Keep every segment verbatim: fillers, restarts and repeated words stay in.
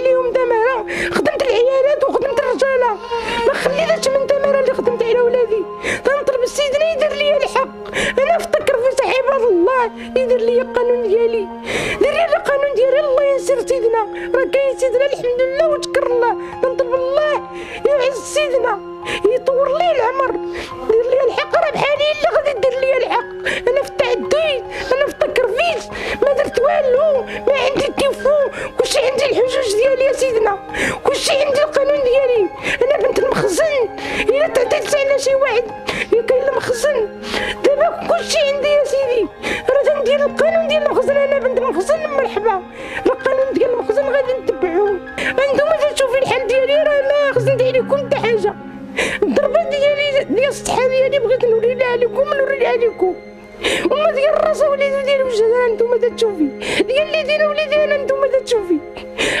عليهم تماره، خدمت العيالات وخدمت الرجاله، ما خليتش من تماره اللي خدمت على ولادي. تنطلب سيدنا يدير لي الحق، انا افتكر في عباد الله يدير لي القانون ديالي، دير لي القانون ديالي. الله ينصر سيدنا، راه كاين سيدنا الحمد لله وشكر الله. تنطلب الله يعز سيدنا، يطور لي العمر، دير لي الحق. راه بحالي اللي غادي دير لي الحق. انا في التعديت، انا في التكرفيس، ما درت والو، ما عندي التليفون، كلشي عندي الحجوج ديالي يا سيدنا، كلشي عندي القانون ديالي. انا بنت المخزن، الا تعديت على شي واحد يا كاين المخزن. دابا كلشي عندي يا سيدي، راه تندير القانون ديال المخزن. انا بنت المخزن مرحبا، القانون ديال المخزن غادي نتبعوه. انتوما تشوفي الحال ديالي، راه ما خزنت عليكم حتى حاجه. الضربه ديالي ديال الصحه ديالي بغيت نوريها عليكم، نوريها عليكم. وما ديال الراس وليدي ديال الوجه، راه نتوما تتشوفي ديال اليدين وليدي، انا نتوما تتشوفي.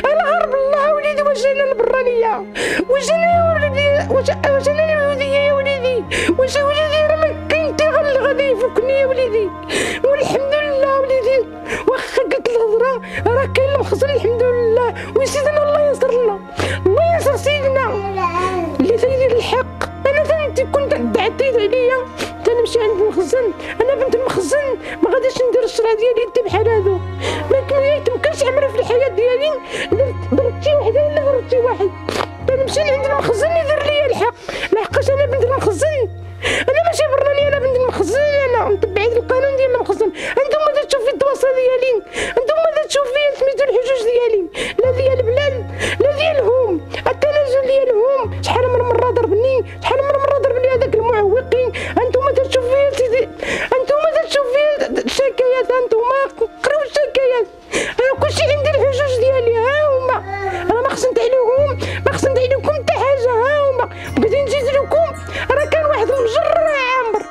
انا غرب الله وليدي، واش انا البرانيه؟ واش انا وليدي؟ واش انا اليهوديه يا وليدي؟ واش وليدي راه ما كاين حتى غير اللي غادي يفكني يا وليدي. والحمد لله وليدي، واخا قلت الهضره راه كاين المخزن الحمد لله. وسيدنا الله ينصر لنا، الله ينصر سيدنا اللي تيدير الحق. انا ثاني كنت تعطيت عليا تنمشي عند المخزن، انا بنت المخزن ما غاديش ندير الشرع ديالي حتى بحال هادو. ما تمكنش عمري في الحياه ديالي درت شي وحده ولا ضربت شي واحد. تنمشي عند المخزن يدير لي الحق، لحقاش انا بنت المخزن، انا ماشي براني، انا بنت المخزن، انا متبعه القانون ديال المخزن. انتم تشوفي الدواسه ديالي، انتم تشوفي سميتو الحجوج ديالي، لا ديال بلاد لا ديالهم، التنازل ديالهم. شحال من مره ضربني، شحال من مره ضربني هذاك المعوقين. انتم تشوفي سيدي، انتم تشوفي الشكايات، انتم قراو الشكايات. انا كلشي عندي الحجوج ديالي، ها هما انا ما خصنت عليهم، ما خصنت عليكم حتى حاجه. ها هما بغيت نزيد لكم، راه كان واحد المجر عامر،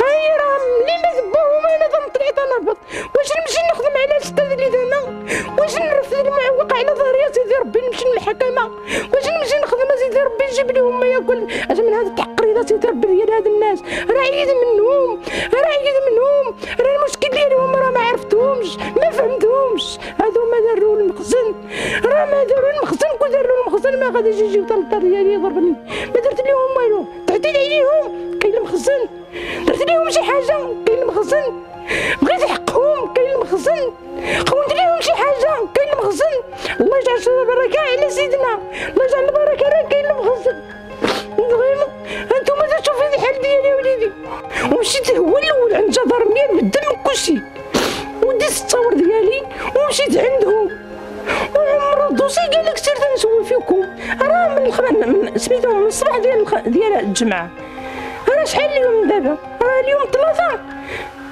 ها هي راه ملي ما ذبوهم انا تنطلع تنهبط. واش نمشي نخدم على السته ديال انا؟ واش نرفد المعوق على ظهري يا سيدي ربي نمشي للمحكمه؟ واش نمشي نخدم يا سيدي ربي يجيب لهم ما ياكل من هذا التحقير يا سيدي ربي ديال هاد الناس؟ راه عييت منهم، راه عييت منهم، راه المشكل ديالهم راه ما عرفتهمش، ما فهمتهمش. هادو ما داروا المخزن، راه ما داروا المخزن. كون داروا المخزن ما غاديش يجيو حتى للدار ديالي يضربني. ما درت ليهم والو، تعطيت عليهم، كاين المخزن. درت ليهم شي حاجه، كاين المخزن. بغيت حقهم، كاين المخزن. خونت ليهم شي حاجه، كاين المخزن. الله يجعل البركه على سيدنا، الله يجعل البركه، راه كاين المخزن. دغيا انتوما تشوفوا الحال ديالي يا وليدي. ومشيت هو الاول عند جدار مير بالدم كلشي، ودزت التصاور ديالي ومشيت عندهم. وعمر الدوسي قال لك سير تنسول فيكم، راه من الخمن سميتو من الصباح ديال ديال الجمعه. راه شحال اليوم دابا؟ راه اليوم ثلاثه،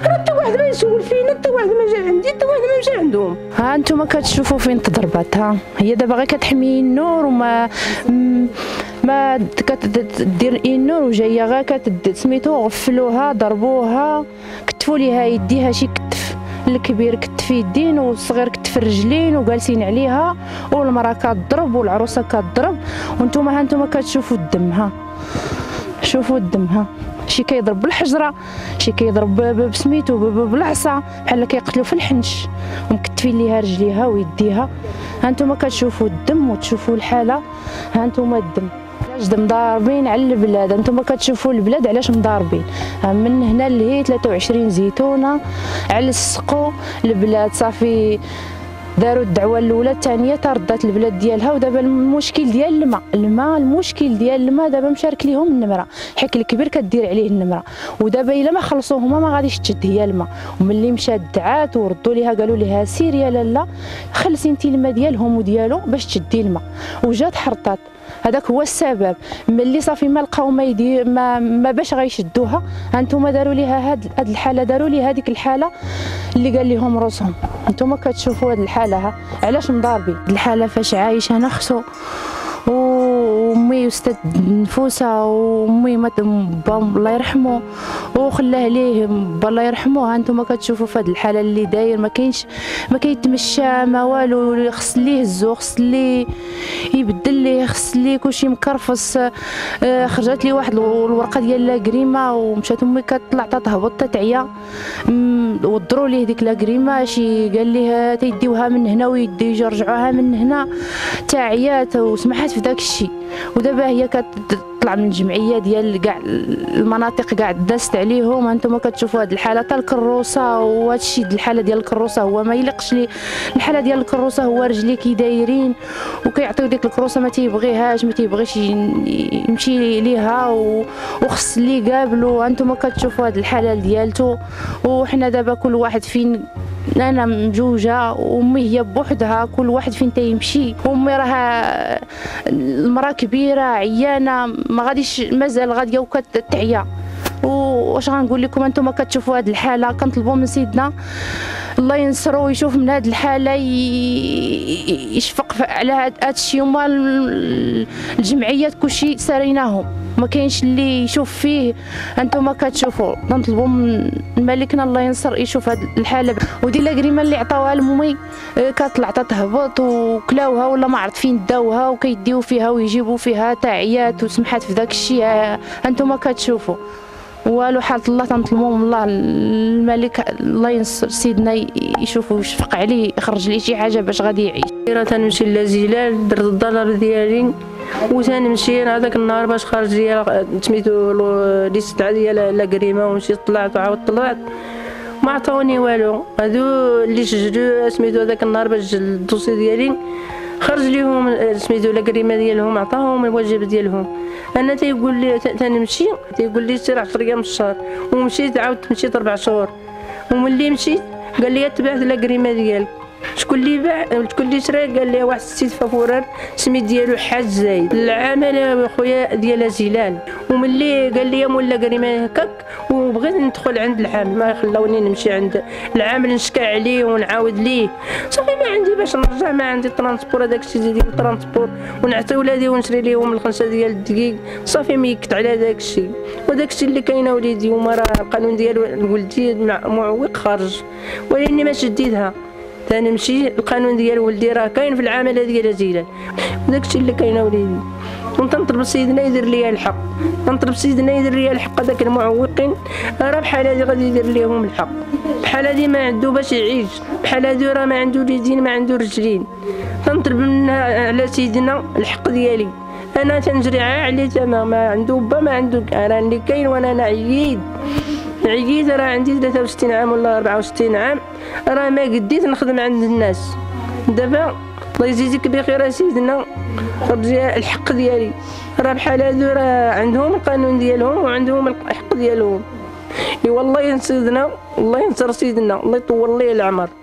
راه حتى واحد ما يسول فينا، حتى واحد ما جا عندي، حتى واحد ما مشى عندهم. ها انتم كتشوفوا فين تضربات. ها هي دابا غير كتحمي النور وما ما كتدير النور، وجايه غير كتدير سميتو غفلوها، ضربوها، كتفوا ليها يديها شي كتف، الكبير كتف يدين والصغير كتف رجلين، وجالسين عليها، والمراه كتضرب والعروسه كتضرب. وانتم ها انتم كتشوفوا الدم، ها شوفوا الدم، ها شي كيضرب بالحجره، شي كيضرب بسميتو بالعصا، بحال كيقتلوا في الحنش، ومكتفين ليها رجليها ويديها. ها انتم كتشوفوا الدم وتشوفوا الحاله. ها انتم الدم، علاش دم ضاربين على البلاد؟ انتم كتشوفوا البلاد علاش مضاربين. من هنا لهي ثلاثة وعشرين زيتونه علسقوا البلاد صافي. داروا الدعوه الاولى الثانيه تردات البلاد ديالها. ودابا المشكل ديال الماء، الماء المشكل ديال الماء دابا مشارك ليهم النمره، حيت الكبير كدير عليه النمره. ودابا الا ما خلصوهما ما غاديش تجد هي الماء. وملي مشات دعات وردوا ليها قالوا ليها سيري يا لاله خلصي انت الماء ديالهم وديالو باش تشدي الماء، وجات حرطات. هذاك هو السبب. ملي صافي ما لقاو ما يدير ما, ما باش غيشدوها، هانتوما داروا ليها هاد هاد الحاله، داروا لي هذيك الحاله اللي قال لهم روسهم. هانتوما كتشوفوا هاد الحاله، ها علاش مضاربين. الحاله فاش عايشه نخسو و وامي استاذ نفوسه وامي الله يرحمه وخلاه ليهم الله يرحمه. ها انتم كتشوفوا في هذه الحاله اللي داير ما كاينش ما كيتمشى ما والو، خص ليه الزو خص ليه يبدل ليه خص ليه كلشي مكرفص. خرجت لي واحد الورقه ديال لاكريمه ومشات امي كطلع تهبط تتعيا وضروا ليه ديك لاكريمه شي قال ليه تيديوها من هنا ويدي يرجعوها من هنا تاعيات وسمحات في داك الشيء. ودابا هي كتطلع من الجمعيه ديال كاع المناطق كاع دازت عليهم. هانتوما كتشوفوا هاد الحاله تاع الكروسه وهاد الشيء ديال الحاله ديال الكروسه هو ما يليقش لي الحاله ديال الكروسه هو رجليه كي دايرين وكيعطيو ديك الكروسه ما تيبغيهاش ما تيبغيش يمشي ليها وخص اللي قابلو. هانتوما كتشوفوا هاد الحاله ديالته. وحنا دابا كل واحد فين انا مجوجه وامي هي بوحدها كل واحد فين تيمشي. امي راها المراه كبيره عيانه ما غاديش مازال غاديه وكتعيا. واش غنقول لكم انتم كتشوفوا هذه الحاله كنطلبوا من سيدنا الله ينصرو ويشوف من هذه الحاله يشفق على هذا الشيء. هما الجمعيات كلشي ساريناهم ما كاينش اللي يشوف فيه. انتم كتشوفوا نطلبوا من ملكنا الله ينصر يشوف هذه الحاله. ودي لاكريمه اللي عطاوها لامي كطلع تتهبط وكلاوها ولا ما عرفت فين داوها وكيديو فيها ويجيبوا فيها تعيات وسمحات في داك الشيء. انتم كتشوفوا والو حالة الله تنطلبوا من الله الملك الله ينصر سيدنا يشوفوا يشفق عليه يخرج ليه شي حاجه باش غادي يعيش. راه تنمشي للجلال درت الدولار ديالي وتنمشي هذاك النهار باش خرج ليا سميتو لي السلعه ديال لاكريمه ومشيت طلعت وعاود طلعت ما عطاوني والو. هادو اللي سجلوا سميتو هذاك النهار باش الدوسي ديالي خرج ليهم سميتو لاكريمه ديالهم عطاهم الواجب ديالهم. انا تيقول لي تنمشي تيقول لي سير عشرة ايام في الشهر ومشيت عاودت مشيت اربع شهور وملي مشيت قال لي تبعت لاكريمه ديالك. شكون اللي باع شكون اللي شرا؟ قال لي واحد السيد فافورار سميت ديالو حاج زايد العمل خويا ديال جلال. وملي قال لي مول لاكريمه هكاك وبغيت ندخل عند العامل ما خلاوني نمشي عند العامل نشكى عليه ونعاود ليه صافي ما عندي باش نرجع ما عندي ترونسبور هذاك الشيء ديال الترونسبور ونعطي ولادي ونشري ليهم الخنشه ديال الدقيق صافي ما يكت على داك الشيء. وداك الشيء اللي كاين وليدي وما راه القانون ديال ولدي معوق خرج ولاني ما شديدها تنمشي. القانون ديال ولدي راه كاين في العمل ديال جيلان داكشي اللي كاين وليدي ونطلب سيدنا يدير ليا الحق. نطلب سيدنا يدير ليا الحق هذاك المعوقين راه بحال هادي غادي يدير ليهم الحق. بحال هادي ما عندو باش يعيش بحال هادي راه ما عندو يدين ما عندو رجلين. تنطلب منها على سيدنا الحق ديالي انا تنجري عليه تماما ما عندو با ما عندو انا اللي كاين وانا انا عييد عييت راه عندي ثلاثة وستين عام ولا أربعة وستين عام راه ما قديت نخدم عند الناس. دابا الله يجزيك بخير سيدنا ربي الحق ديالي راه بحال هادو راه عندهم القانون ديالهم وعندهم الحق ديالهم. اي والله ينصر سيدنا الله ينصر سيدنا الله يطول ليه العمر.